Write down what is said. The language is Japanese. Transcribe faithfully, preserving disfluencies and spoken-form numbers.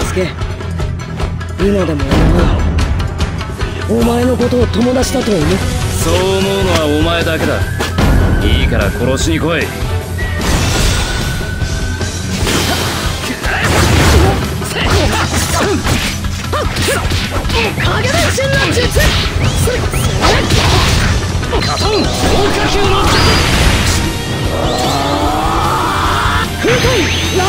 サスケ、今でも俺はお前のことを友達だと思う。そう思うのはお前だけだ。いいから殺しに来い。影分身の術、カトン豪華級の術、不退